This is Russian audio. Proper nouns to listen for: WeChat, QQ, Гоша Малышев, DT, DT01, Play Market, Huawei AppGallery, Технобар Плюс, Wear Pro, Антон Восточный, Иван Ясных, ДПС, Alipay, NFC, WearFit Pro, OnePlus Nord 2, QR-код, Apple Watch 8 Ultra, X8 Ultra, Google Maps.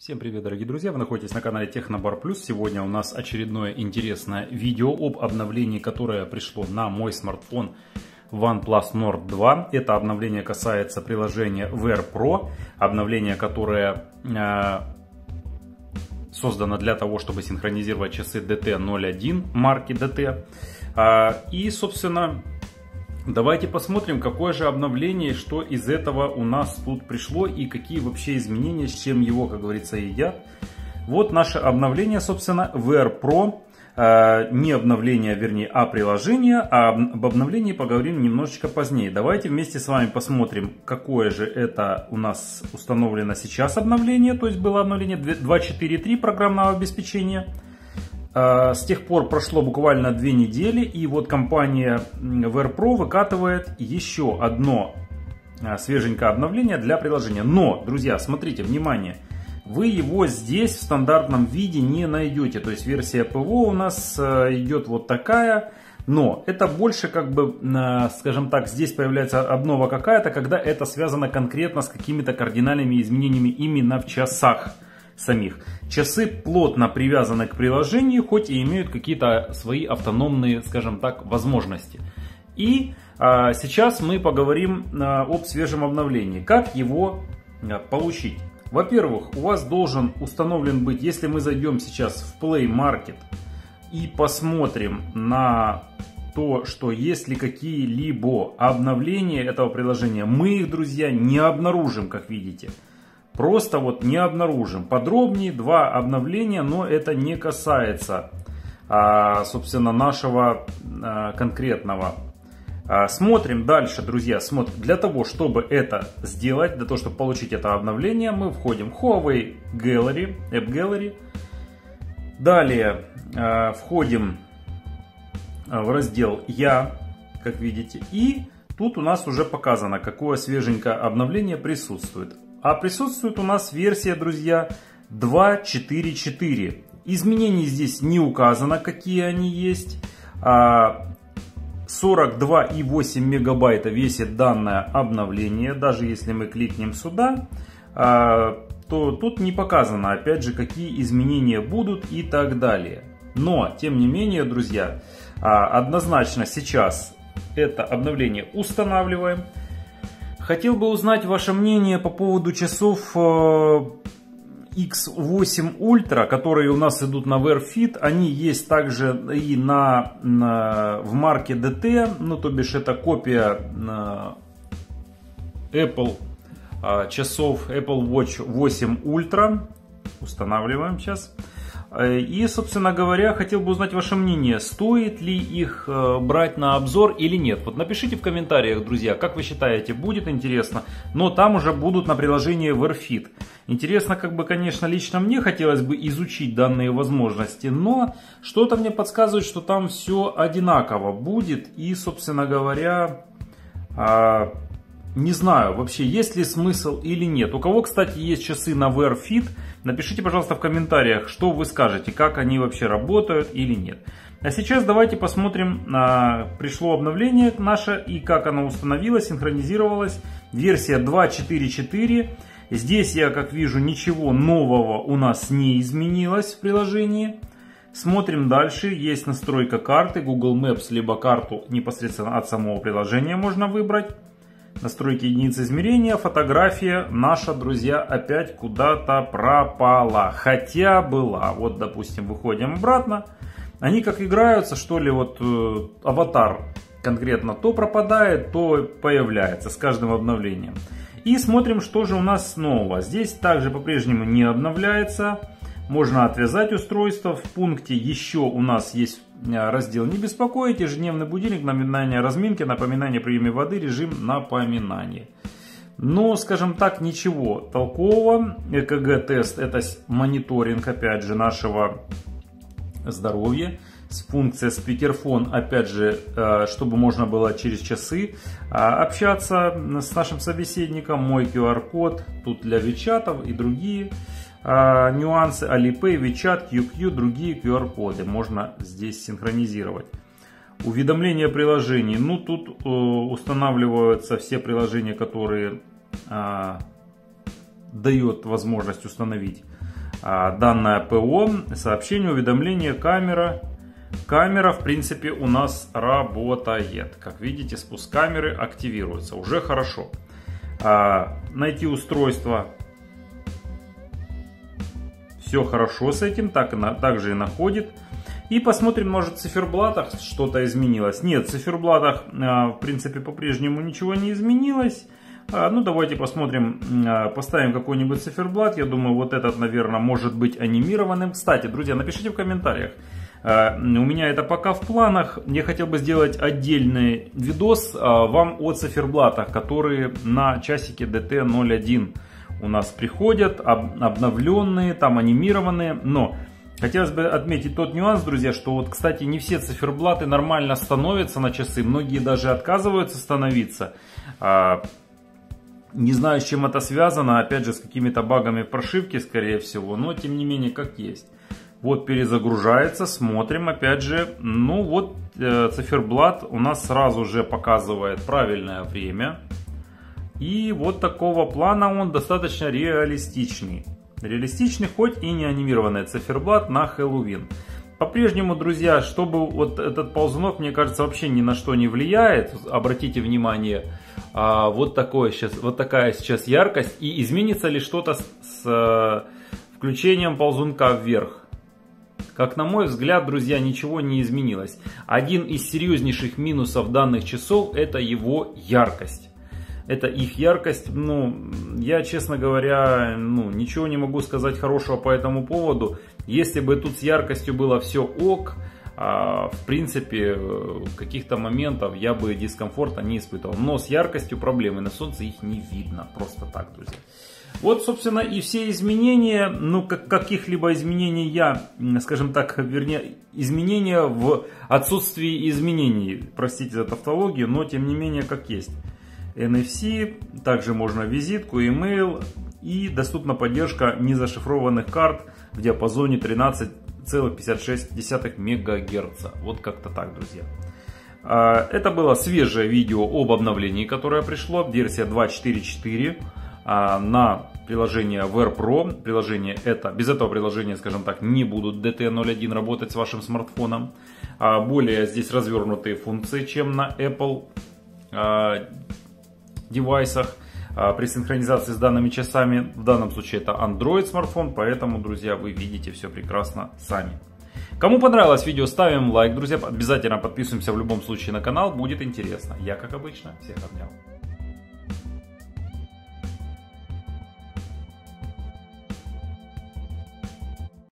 Всем привет, дорогие друзья! Вы находитесь на канале Технобар Плюс. Сегодня у нас очередное интересное видео об обновлении, которое пришло на мой смартфон OnePlus Nord 2. Это обновление касается приложения Wear Pro, обновление, которое создано для того, чтобы синхронизировать часы DT01 марки DT. И, собственно, давайте посмотрим, какое же обновление, что из этого у нас тут пришло и какие вообще изменения, с чем его, как говорится, едят. Вот наше обновление, собственно, Wear Pro. Не обновление, вернее, а приложение. А об обновлении поговорим немножечко позднее. Давайте вместе с вами посмотрим, какое же это у нас установлено сейчас обновление. То есть было обновление 2.4.3 программного обеспечения. С тех пор прошло буквально 2 недели, и вот компания Wear Pro выкатывает еще одно свеженькое обновление для приложения. Но, друзья, смотрите, внимание, вы его здесь в стандартном виде не найдете. То есть версия ПВО у нас идет вот такая, но это больше, как бы, скажем так, здесь появляется обнова какая-то, когда это связано конкретно с какими-то кардинальными изменениями именно в часах самих. Часы плотно привязаны к приложению, хоть и имеют какие-то свои автономные, скажем так, возможности. И сейчас мы поговорим об свежем обновлении. Как его получить? Во-первых, у вас должен установлен быть, если мы зайдем сейчас в Play Market и посмотрим на то, что есть ли какие-либо обновления этого приложения, мы их, друзья, не обнаружим, как видите. Просто вот не обнаружим. Подробнее два обновления, но это не касается, собственно, нашего конкретного. Смотрим дальше, друзья. Смотрим. Для того, чтобы это сделать, для того, чтобы получить это обновление, мы входим в Huawei AppGallery. Далее входим в раздел «Я», как видите. И тут у нас уже показано, какое свеженькое обновление присутствует. А присутствует у нас версия, друзья, 2.4.4. Изменений здесь не указано, какие они есть. 42,8 мегабайта весит данное обновление. Даже если мы кликнем сюда, то тут не показано, опять же, какие изменения будут и так далее. Но, тем не менее, друзья, однозначно сейчас это обновление устанавливаем. Хотел бы узнать ваше мнение по поводу часов X8 Ultra, которые у нас идут на WearFit. Они есть также и в марке DT, ну то бишь это копия Apple часов Apple Watch 8 Ultra. Устанавливаем сейчас. И, собственно говоря, хотел бы узнать ваше мнение, стоит ли их брать на обзор или нет. Вот напишите в комментариях, друзья, как вы считаете, будет интересно, но там уже будут на приложении WearFit. Интересно, как бы, конечно, лично мне хотелось бы изучить данные возможности, но что-то мне подсказывает, что там все одинаково будет и, собственно говоря, не знаю, вообще, есть ли смысл или нет. У кого, кстати, есть часы на WearFit, напишите, пожалуйста, в комментариях, что вы скажете, как они вообще работают или нет. А сейчас давайте посмотрим, пришло обновление наше и как оно установилось, синхронизировалось. Версия 2.4.4. Здесь я, как вижу, ничего нового у нас не изменилось в приложении. Смотрим дальше. Есть настройка карты, Google Maps, либо карту непосредственно от самого приложения можно выбрать. Настройки единиц измерения, фотография наша, друзья, опять куда-то пропала. Хотя была. Вот, допустим, выходим обратно. Они как играются, что ли, вот аватар конкретно то пропадает, то появляется с каждым обновлением. И смотрим, что же у нас нового. Здесь также по-прежнему не обновляется. Можно отвязать устройство. В пункте еще у нас есть раздел «Не беспокоить», ежедневный будильник, напоминание о разминке, напоминание о приеме воды, режим напоминания. Но, скажем так, ничего толкового. ЭКГ-тест – это мониторинг, опять же, нашего здоровья. Функция спикерфон, опять же, чтобы можно было через часы общаться с нашим собеседником. Мой QR-код, тут для WeChat и другие нюансы. Alipay, WeChat, QQ, другие QR-коды можно здесь синхронизировать. Уведомления приложений. Ну, тут устанавливаются все приложения, которые дает возможность установить данное ПО. Сообщение, уведомление, камера. Камера, в принципе, у нас работает. Как видите, спуск камеры активируется. Уже хорошо. Найти устройство. Все хорошо с этим. Также и находит. И посмотрим, может, в циферблатах что-то изменилось. Нет, в циферблатах, в принципе, по-прежнему ничего не изменилось. Ну, давайте посмотрим, поставим какой-нибудь циферблат. Я думаю, вот этот, наверное, может быть анимированным. Кстати, друзья, напишите в комментариях. У меня это пока в планах. Я хотел бы сделать отдельный видос вам о циферблатах, которые на часике DT01 у нас приходят. Обновленные, там анимированные. Но... хотелось бы отметить тот нюанс, друзья, что вот, кстати, не все циферблаты нормально становятся на часы. Многие даже отказываются становиться. Не знаю, с чем это связано. Опять же, с какими-то багами прошивки, скорее всего. Но, тем не менее, как есть. Вот перезагружается. Смотрим, опять же. Ну, вот циферблат у нас сразу же показывает правильное время. И вот такого плана он достаточно реалистичный. Реалистичный, хоть и не анимированный циферблат на Хэллоуин. По-прежнему, друзья, чтобы вот этот ползунок, мне кажется, вообще ни на что не влияет. Обратите внимание, вот такая сейчас яркость. И изменится ли что-то с включением ползунка вверх? Как на мой взгляд, друзья, ничего не изменилось. Один из серьезнейших минусов данных часов — это его яркость. Это их яркость. Ну, я, честно говоря, ничего не могу сказать хорошего по этому поводу. Если бы тут с яркостью было все ок, в принципе, каких-то моментов я бы дискомфорта не испытывал. Но с яркостью проблемы. На солнце их не видно. Просто так, друзья. Вот, собственно, и все изменения. Ну, каких-либо изменений я, скажем так, вернее, изменения в отсутствии изменений. Простите за тавтологию, но тем не менее, как есть. NFC, также можно визитку, email, и доступна поддержка незашифрованных карт в диапазоне 13,56 МГц. Вот как-то так, друзья. Это было свежее видео об обновлении, которое пришло. Версия 2.4.4 на приложение Wear Pro. Приложение это, без этого приложения, скажем так, не будут DT01 работать с вашим смартфоном. Более здесь развернутые функции, чем на Apple девайсах при синхронизации с данными часами. В данном случае это Android смартфон, поэтому, друзья, вы видите все прекрасно сами. Кому понравилось видео, ставим лайк, друзья, обязательно подписываемся в любом случае на канал, будет интересно. Я, как обычно, всех обнял.